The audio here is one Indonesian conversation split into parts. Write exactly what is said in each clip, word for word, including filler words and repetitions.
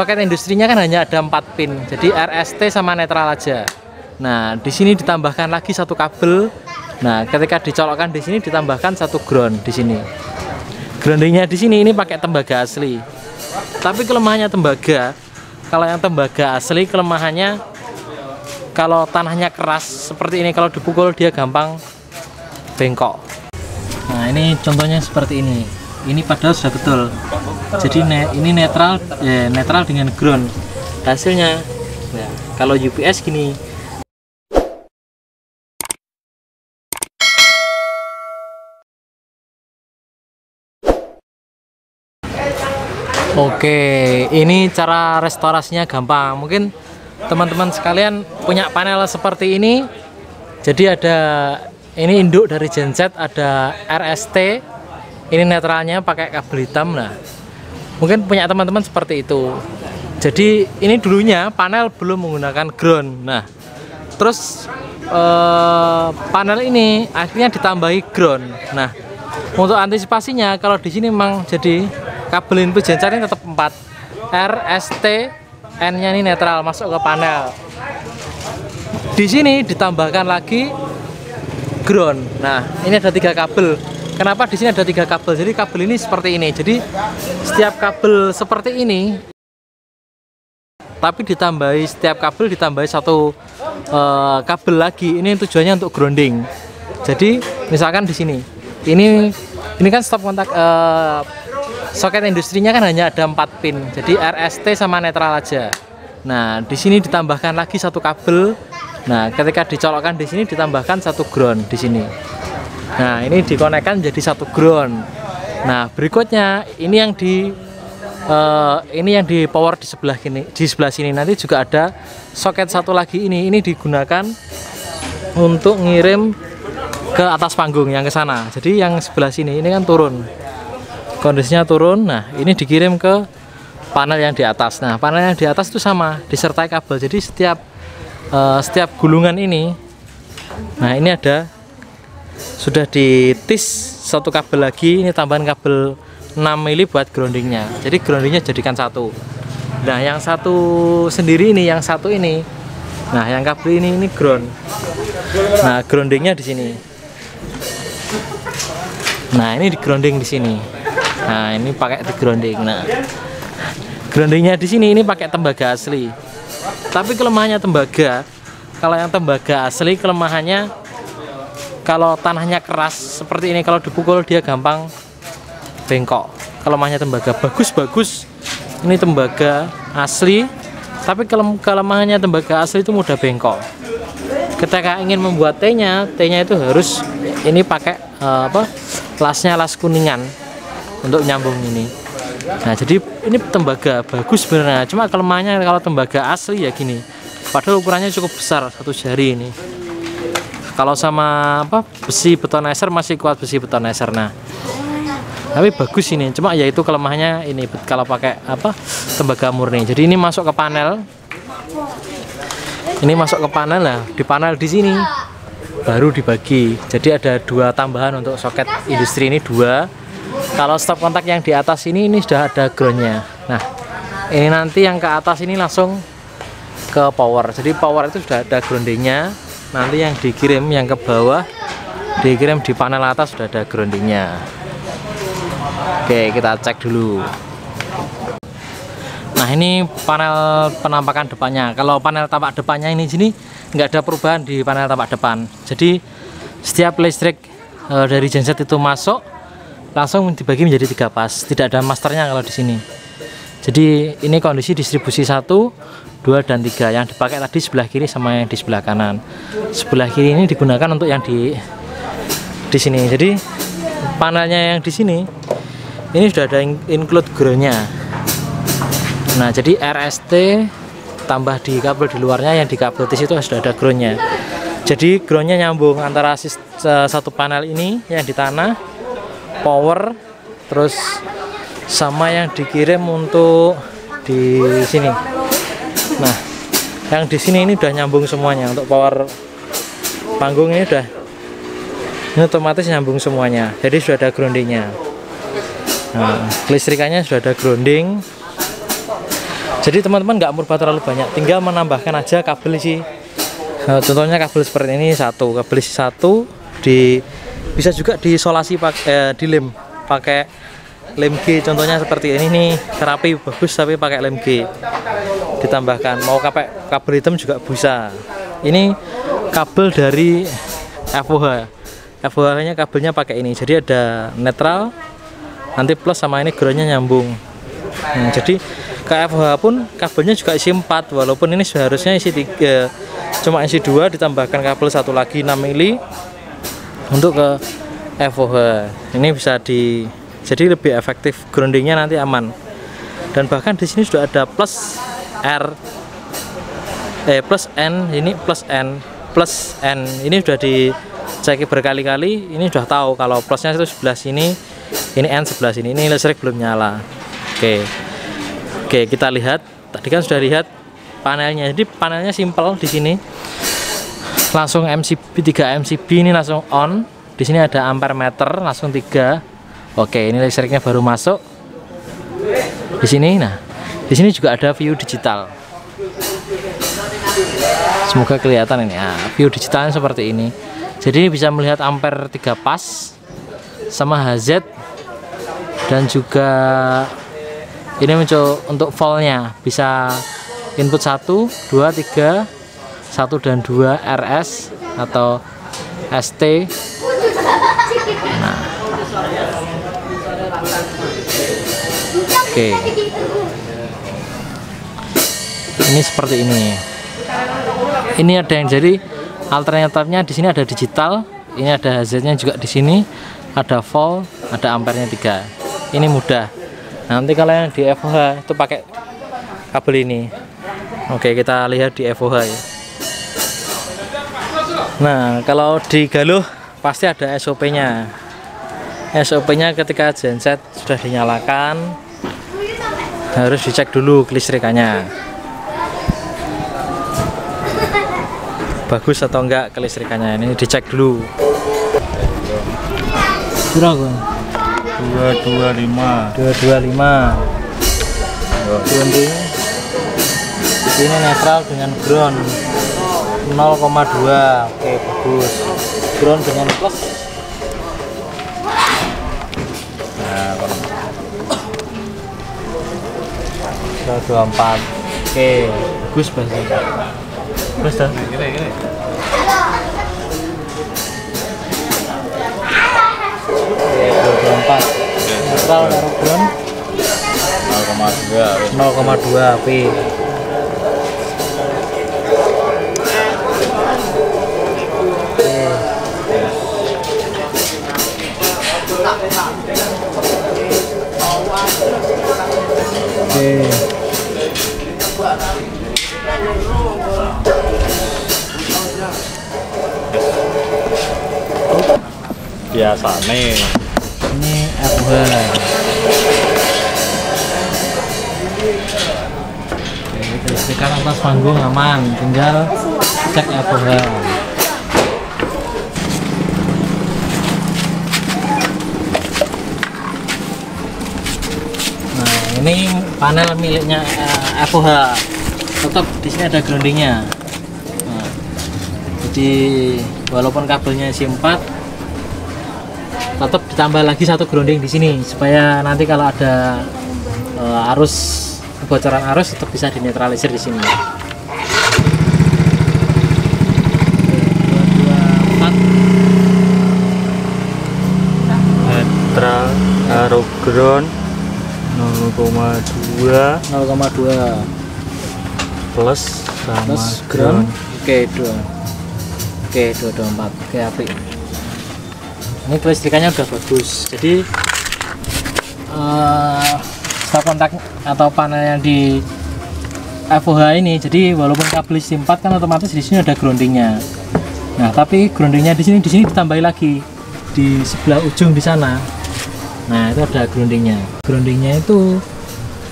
soket industrinya kan hanya ada empat pin, jadi R S T sama netral aja. Nah, di sini ditambahkan lagi satu kabel. Nah, ketika dicolokkan di sini ditambahkan satu ground di sini. Groundingnya di sini ini pakai tembaga asli. Tapi kelemahannya tembaga, kalau yang tembaga asli kelemahannya kalau tanahnya keras seperti ini, kalau dipukul dia gampang bengkok. Nah, ini contohnya seperti ini. Ini padahal sudah betul. Jadi ne ini netral, ya, netral dengan ground. Hasilnya, ya, kalau U P S gini. Oke, ini cara restorasinya gampang. Mungkin teman-teman sekalian punya panel seperti ini. Jadi ada ini induk dari genset, ada R S T. Ini netralnya pakai kabel hitam. Nah, mungkin punya teman-teman seperti itu. Jadi ini dulunya panel belum menggunakan ground. Nah, terus eh, panel ini akhirnya ditambahi ground. Nah, untuk antisipasinya kalau di sini memang jadi kabel input genset ini tetap empat. R S T N-nya ini netral masuk ke panel. Di sini ditambahkan lagi ground. Nah, ini ada tiga kabel. Kenapa di sini ada tiga kabel? Jadi kabel ini seperti ini. Jadi setiap kabel seperti ini, tapi ditambahi setiap kabel ditambahi satu uh, kabel lagi. Ini tujuannya untuk grounding. Jadi misalkan di sini, ini ini kan stop kontak. Uh, soket industrinya kan hanya ada empat pin. Jadi R S T sama netral aja. Nah, di sini ditambahkan lagi satu kabel. Nah, ketika dicolokkan di sini ditambahkan satu ground di sini. Nah, ini dikonekkan jadi satu ground. Nah, berikutnya ini yang di uh, ini yang di power di sebelah sini. Di sebelah sini nanti juga ada soket satu lagi ini. Ini digunakan untuk ngirim ke atas panggung yang ke sana. Jadi yang sebelah sini ini kan turun. Kondisinya turun. Nah, ini dikirim ke panel yang di atas. Nah, panel yang di atas itu sama, disertai kabel. Jadi setiap uh, setiap gulungan ini, nah ini ada sudah ditis satu kabel lagi, ini tambahan kabel enam mili buat groundingnya. Jadi groundingnya jadikan satu. Nah, yang satu sendiri ini, yang satu ini. Nah, yang kabel ini ini ground. Nah, groundingnya di sini. Nah, ini di grounding di sini. Nah, ini pakai di grounding. Nah, groundingnya di sini ini pakai tembaga asli. Tapi kelemahannya tembaga, kalau yang tembaga asli kelemahannya kalau tanahnya keras seperti ini, kalau dipukul dia gampang bengkok. Kelemahannya tembaga. Bagus-bagus ini tembaga asli, tapi kelemahannya tembaga asli itu mudah bengkok. Ketika ingin membuat T-nya, T-nya itu harus ini pakai uh, apa? Lasnya las kuningan untuk nyambung ini. Nah, jadi ini tembaga bagus sebenarnya. Cuma kelemahannya kalau tembaga asli ya gini. Padahal ukurannya cukup besar, satu jari ini. Kalau sama apa besi betonizer masih kuat besi betonizer. Nah, tapi bagus ini. Cuma yaitu kelemahannya ini kalau pakai apa tembaga murni. Jadi ini masuk ke panel. Ini masuk ke panel lah. Di panel di sini baru dibagi. Jadi ada dua tambahan untuk soket industri ini dua. Kalau stop kontak yang di atas ini ini sudah ada groundnya. Nah, ini nanti yang ke atas ini langsung ke power. Jadi power itu sudah ada groundingnya. Nanti yang dikirim yang ke bawah dikirim di panel atas sudah ada groundingnya. Oke, kita cek dulu. Nah, ini panel penampakan depannya. Kalau panel tampak depannya ini sini nggak ada perubahan di panel tampak depan. Jadi setiap listrik e, dari genset itu masuk langsung dibagi menjadi tiga pas. Tidak ada masternya kalau di sini. Jadi ini kondisi distribusi satu, dua dan tiga yang dipakai tadi sebelah kiri sama yang di sebelah kanan. Sebelah kiri ini digunakan untuk yang di di sini. Jadi panelnya yang di sini ini sudah ada include groundnya. Nah, jadi R S T tambah di kabel di luarnya yang di kabel tis itu sudah ada groundnya. Jadi groundnya nyambung antara satu panel ini yang di tanah power terus sama yang dikirim untuk di sini. Nah, yang di sini ini udah nyambung semuanya untuk power panggung ini udah ini otomatis nyambung semuanya. Jadi sudah ada groundingnya. Nah, listrikannya sudah ada grounding. Jadi teman-teman nggak merubah terlalu banyak, tinggal menambahkan aja kabel isi. Nah, contohnya kabel seperti ini satu, kabel isi satu di bisa juga diisolasi pakai eh, dilem pakai lem G. Contohnya seperti ini nih, terapi bagus tapi pakai lem G. Ditambahkan mau kapek kabel hitam juga bisa. Ini kabel dari F O H. F O H-nya kabelnya pakai ini. Jadi ada netral, nanti plus sama ini groundnya nyambung. Nah, jadi ke F O H pun kabelnya juga isi empat, walaupun ini seharusnya isi tiga, cuma isi dua ditambahkan kabel satu lagi enam mili untuk ke F O H. Ini bisa di jadi lebih efektif, groundingnya nanti aman. Dan bahkan di sini sudah ada plus R eh plus N, ini plus N, plus N. Ini sudah dicek berkali-kali, ini sudah tahu kalau plusnya itu sebelah sini, ini N sebelah sini. Ini listrik belum nyala. Oke. Oke, kita lihat. Tadi kan sudah lihat panelnya. Jadi panelnya simpel di sini. Langsung M C B tiga M C B ini langsung on. Di sini ada ampere meter langsung tiga. Oke, ini listriknya baru masuk. Di sini nah. Di sini juga ada view digital. Semoga kelihatan ini. Nah, view digitalnya seperti ini. Jadi bisa melihat ampere tiga pas sama H Z dan juga ini muncul untuk voltnya, bisa input satu, dua, tiga, satu dan dua R S atau S T. Nah. Oke. Okay. Ini seperti ini. Ini ada yang jadi alternatifnya di sini ada digital, ini ada H Z-nya juga di sini, ada volt, ada ampernya tiga. Ini mudah. Nanti kalau yang di F O H itu pakai kabel ini. Oke, kita lihat di F O H ya. Nah, kalau di Galuh pasti ada S O P-nya. S O P-nya ketika genset sudah dinyalakan harus dicek dulu kelistrikannya. Bagus atau enggak kelistrikannya, ini dicek dulu. Berapa? dua dua lima dua dua lima ini netral dengan ground nol koma dua. Oke, bagus, ground dengan plus. Nah, dua dua empat. Oke, bagus banget. Terus dah netral naruh ground nol koma dua nol koma dua P. Oke. Biasa nih. Ini F O H. Kelistrikan atas panggung aman, tinggal cek F O H. Ini panel miliknya uh, F O H, tetap di sini ada groundingnya. Nah, jadi walaupun kabelnya isi empat, tetap ditambah lagi satu grounding di sini supaya nanti kalau ada uh, arus kebocoran arus tetap bisa dinetralisir di sini. Netral arus ground nol koma dua plus sama plus ground. Oke, dua oke dua dua empat. Oke, api ini kelistrikannya udah bagus. Jadi uh, stop kontak atau panel yang di F O H ini, jadi walaupun kabel simpat kan otomatis di sini ada groundingnya. Nah, tapi groundingnya di sini di sini ditambahi lagi di sebelah ujung di sana. Nah, itu ada groundingnya. Groundingnya itu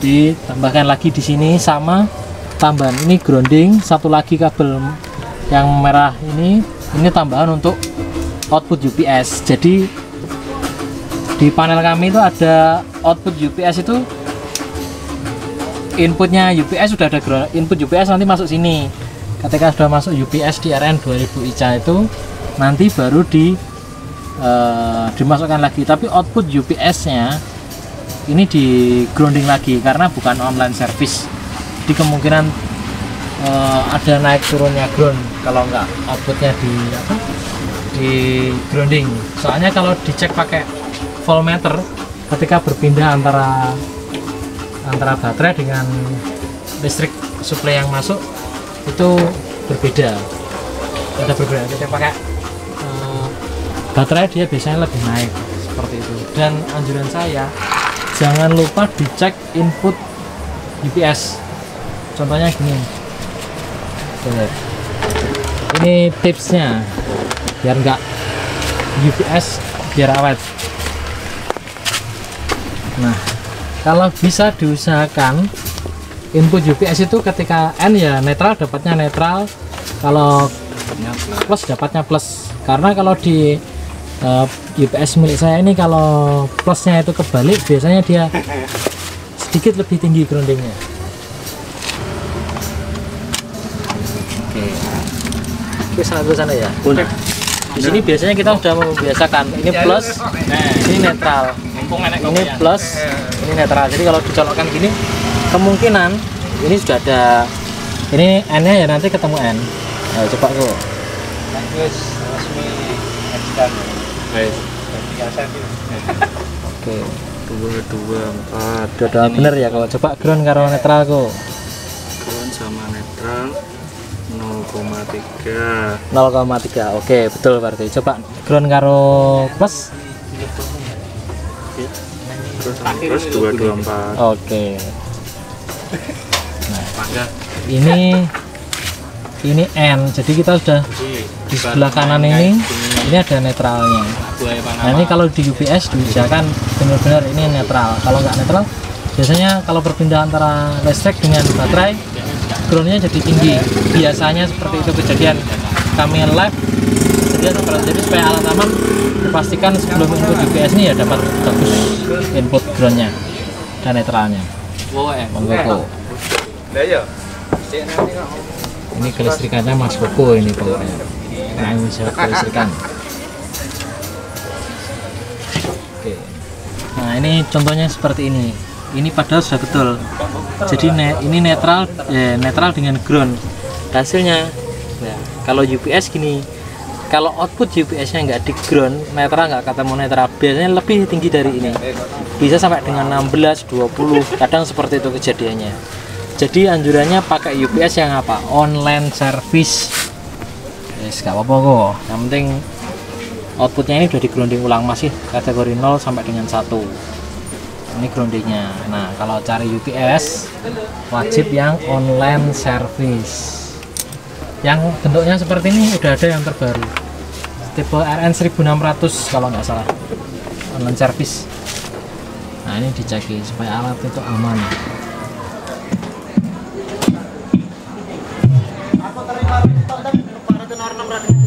ditambahkan lagi di sini sama tambahan ini grounding, satu lagi kabel yang merah ini, ini tambahan untuk output U P S. Jadi di panel kami itu ada output U P S itu inputnya U P S sudah ada, input U P S nanti masuk sini. Ketika sudah masuk U P S di R N dua ribu I C A itu nanti baru di uh, dimasukkan lagi, tapi output U P S-nya ini di grounding lagi karena bukan online service. Jadi kemungkinan uh, ada naik turunnya ground kalau enggak outputnya di apa? Di grounding. Soalnya kalau dicek pakai voltmeter, ketika berpindah antara antara baterai dengan listrik suplai yang masuk itu berbeda, ada berbeda. Kita pakai uh, baterai dia biasanya lebih naik seperti itu. Dan anjuran saya jangan lupa dicek input U P S. Contohnya gini, ini tipsnya biar enggak U P S biar awet. Nah, kalau bisa diusahakan input U P S itu ketika N ya netral, dapatnya netral, kalau plus dapatnya plus. Karena kalau di uh, U P S milik saya ini kalau plusnya itu kebalik biasanya dia sedikit lebih tinggi groundingnya. Oke, oke sampai sana ya. Nah, di sini biasanya kita sudah membiasakan ini plus, ini netral, ini plus, ini netral. Jadi kalau dicolokkan gini kemungkinan ini sudah ada, ini N nya ya nanti ketemu N. Ayo, coba kok oke dua dua empat sudah bener ya. Kalau coba ground karo netral kok, ground sama netral nol koma tiga nol koma tiga. Oke betul, berarti coba ground karo plus terus dua dua empat. Oke. Nah, ini ini N, jadi kita sudah di sebelah kanan ini, ini ada netralnya. Nah, ini kalau di U P S diusahakan benar-benar ini netral. Kalau nggak netral, biasanya kalau perpindahan antara listrik dengan baterai, groundnya jadi tinggi. Biasanya seperti itu kejadian kami live. Jadi supaya alat aman, dipastikan sebelum input U P S ini ya dapat bagus input groundnya dan netralnya. Monggo. Ini kelistrikannya Mas Koko ini pokoknya. Nah, ini saya kelistrikan. Oke. Nah, ini contohnya seperti ini. Ini padahal sudah betul. Jadi ne ini netral, eh, netral dengan ground. Hasilnya, nah, kalau U P S gini, kalau output U P S-nya nggak di ground, netral nggak ketemu netral, biasanya lebih tinggi dari ini. Bisa sampai dengan enam belas, dua puluh, kadang seperti itu kejadiannya. Jadi anjurannya pakai U P S yang apa? Online service. Yes, gak apa-apa kok. Yang penting outputnya ini sudah di grounding ulang, masih kategori nol sampai dengan satu. Ini groundingnya. Nah, kalau cari U P S wajib yang online service. Yang bentuknya seperti ini udah ada yang terbaru. Tipe R N seribu enam ratus kalau nggak salah. Online service. Nah, ini diceki supaya alat itu aman. Aku terima itu enam ratus.